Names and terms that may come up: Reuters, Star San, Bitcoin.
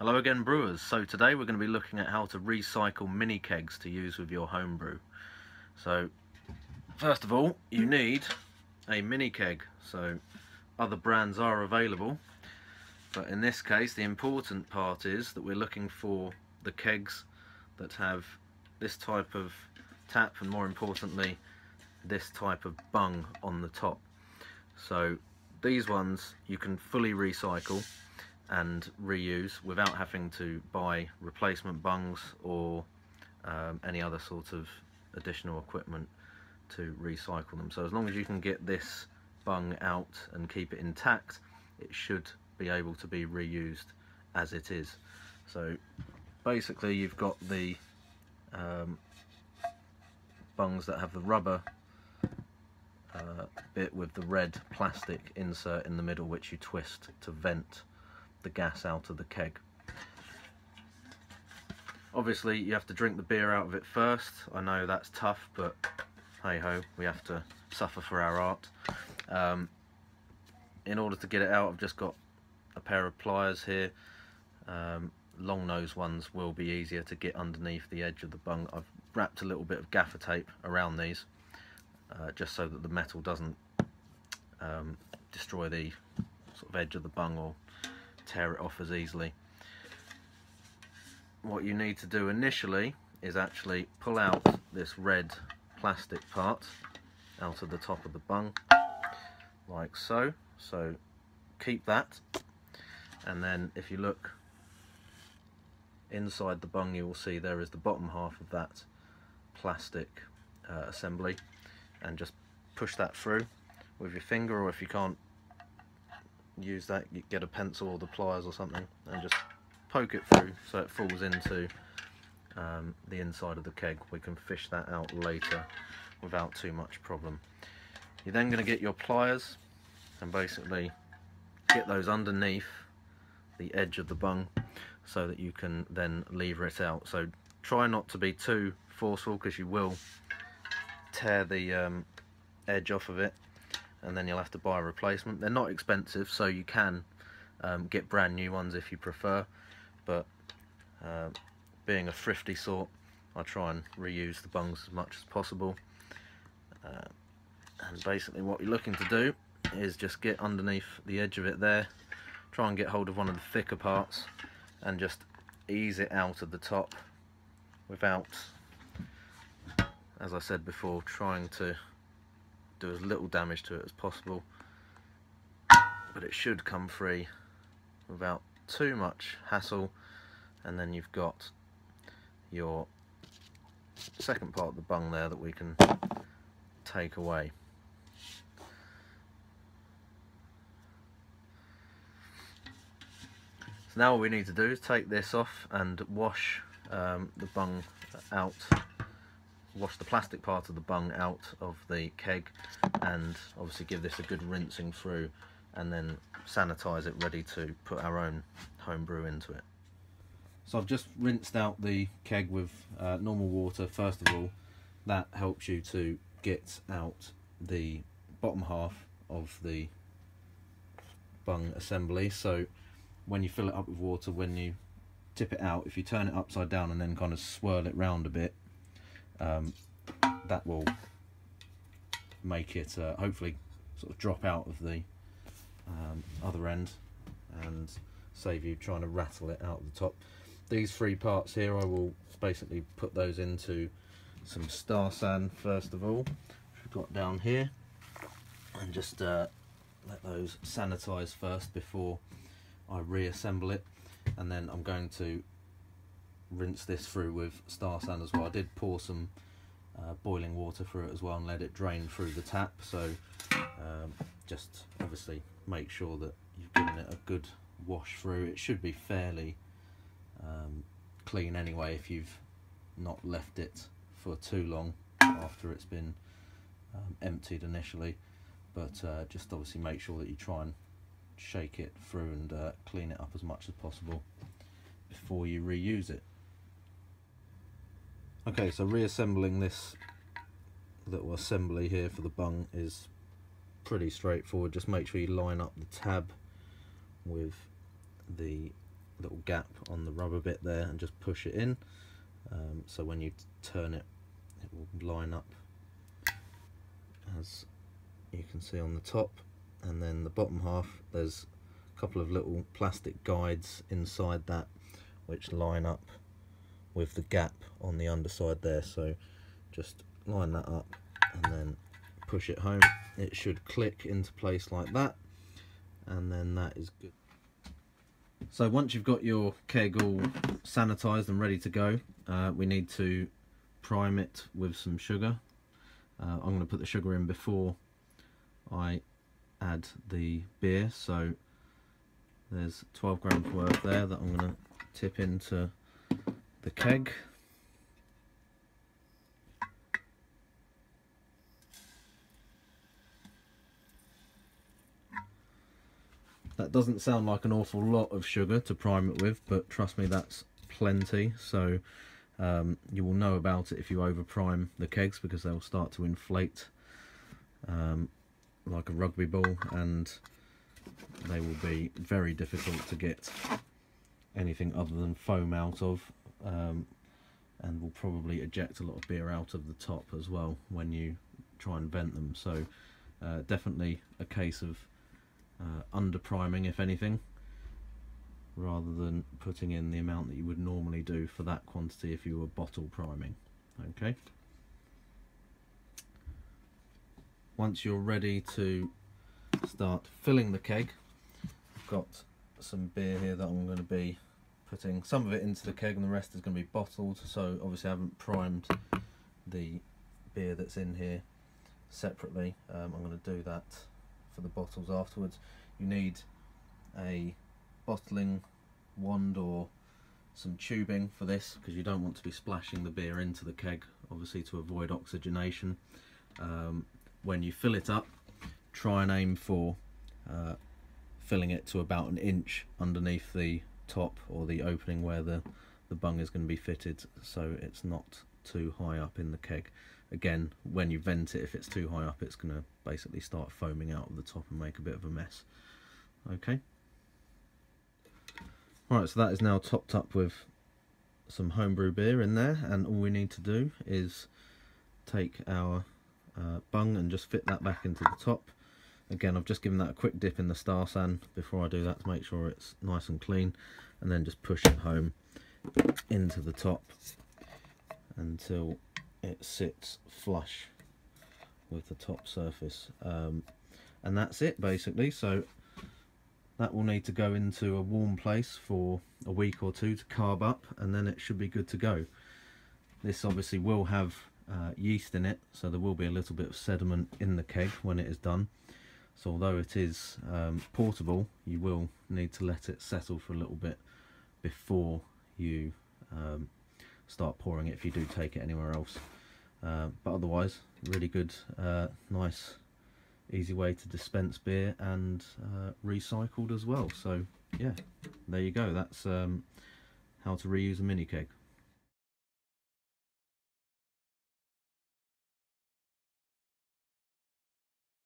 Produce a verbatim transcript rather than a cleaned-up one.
Hello again, brewers. So today we're going to be looking at how to recycle mini kegs to use with your home brew. So first of all, you need a mini keg. So other brands are available, but in this case the important part is that we're looking for the kegs that have this type of tap and, more importantly, this type of bung on the top. So these ones you can fully recycle and reuse without having to buy replacement bungs or um, any other sort of additional equipment to recycle them. So as long as you can get this bung out and keep it intact, it should be able to be reused as it is. So basically you've got the um, bungs that have the rubber uh, bit with the red plastic insert in the middle, which you twist to vent the gas out of the keg. Obviously you have to drink the beer out of it first. I know that's tough, but hey ho, we have to suffer for our art. Um, in order to get it out, I've just got a pair of pliers here. Um, long nose ones will be easier to get underneath the edge of the bung. I've wrapped a little bit of gaffer tape around these uh, just so that the metal doesn't um, destroy the sort of edge of the bung or tear it off as easily. What you need to do initially is actually pull out this red plastic part out of the top of the bung, like so. So keep that, and then if you look inside the bung, you will see there is the bottom half of that plastic uh, assembly, and just push that through with your finger, or if you can't use that, you get a pencil or the pliers or something and just poke it through so it falls into um, the inside of the keg. We can fish that out later without too much problem. You're then going to get your pliers and basically get those underneath the edge of the bung so that you can then lever it out. So try not to be too forceful, because you will tear the um, edge off of it, and then you'll have to buy a replacement. They're not expensive, so you can um, get brand new ones if you prefer, but uh, being a thrifty sort, I try and reuse the bungs as much as possible. Uh, and basically what you're looking to do is just get underneath the edge of it there, try and get hold of one of the thicker parts and just ease it out of the top without, as I said before, trying to do as little damage to it as possible, but it should come free without too much hassle. And then you've got your second part of the bung there that we can take away. So now what we need to do is take this off and wash um, the bung out wash the plastic part of the bung out of the keg, and obviously give this a good rinsing through, and then sanitize it, ready to put our own home brew into it. So I've just rinsed out the keg with uh, normal water first of all. That helps you to get out the bottom half of the bung assembly, so when you fill it up with water, when you tip it out, if you turn it upside down and then kind of swirl it round a bit, Um, that will make it uh, hopefully sort of drop out of the um, other end and save you trying to rattle it out the top. These three parts here, I will basically put those into some Star San first of all, which we've got down here, and just uh, let those sanitize first before I reassemble it. And then I'm going to rinse this through with Star San as well. I did pour some uh, boiling water through it as well and let it drain through the tap, so um, just obviously make sure that you've given it a good wash through. It should be fairly um, clean anyway if you've not left it for too long after it's been um, emptied initially, but uh, just obviously make sure that you try and shake it through and uh, clean it up as much as possible before you reuse it. Okay, so reassembling this little assembly here for the bung is pretty straightforward. Just make sure you line up the tab with the little gap on the rubber bit there and just push it in, um, so when you turn it, it will line up as you can see on the top. And then the bottom half, there's a couple of little plastic guides inside that which line up with the gap on the underside there, so just line that up and then push it home. It should click into place like that, and then that is good. So once you've got your keg all sanitized and ready to go, uh, we need to prime it with some sugar. uh, I'm going to put the sugar in before I add the beer, so there's twelve grams worth there that I'm going to tip into the keg. That doesn't sound like an awful lot of sugar to prime it with, but trust me, that's plenty. So um, you will know about it if you over prime the kegs, because they'll start to inflate um, like a rugby ball, and they will be very difficult to get anything other than foam out of, um, and will probably eject a lot of beer out of the top as well when you try and vent them. So uh, definitely a case of uh, under priming, if anything, rather than putting in the amount that you would normally do for that quantity if you were bottle priming. Okay, once you're ready to start filling the keg, I've got some beer here that I'm going to be putting some of it into the keg and the rest is going to be bottled. So obviously I haven't primed the beer that's in here separately. um, I'm going to do that for the bottles afterwards. You need a bottling wand or some tubing for this, because you don't want to be splashing the beer into the keg, obviously to avoid oxygenation. Um, when you fill it up, try and aim for uh, filling it to about an inch underneath the top, or the opening where the, the bung is going to be fitted, so it's not too high up in the keg. Again, when you vent it, if it's too high up, it's going to basically start foaming out of the top and make a bit of a mess. Okay. Alright, so that is now topped up with some homebrew beer in there, and all we need to do is take our uh, bung and just fit that back into the top. Again, I've just given that a quick dip in the Star San before I do that to make sure it's nice and clean, and then just push it home into the top until it sits flush with the top surface. Um, and that's it basically. So that will need to go into a warm place for a week or two to carb up, and then it should be good to go. This obviously will have uh, yeast in it, so there will be a little bit of sediment in the keg when it is done. So although it is um, portable, you will need to let it settle for a little bit before you um, start pouring it, if you do take it anywhere else. Uh, but otherwise, really good, uh, nice, easy way to dispense beer, and uh, recycled as well. So yeah, there you go. That's um, how to reuse a mini keg.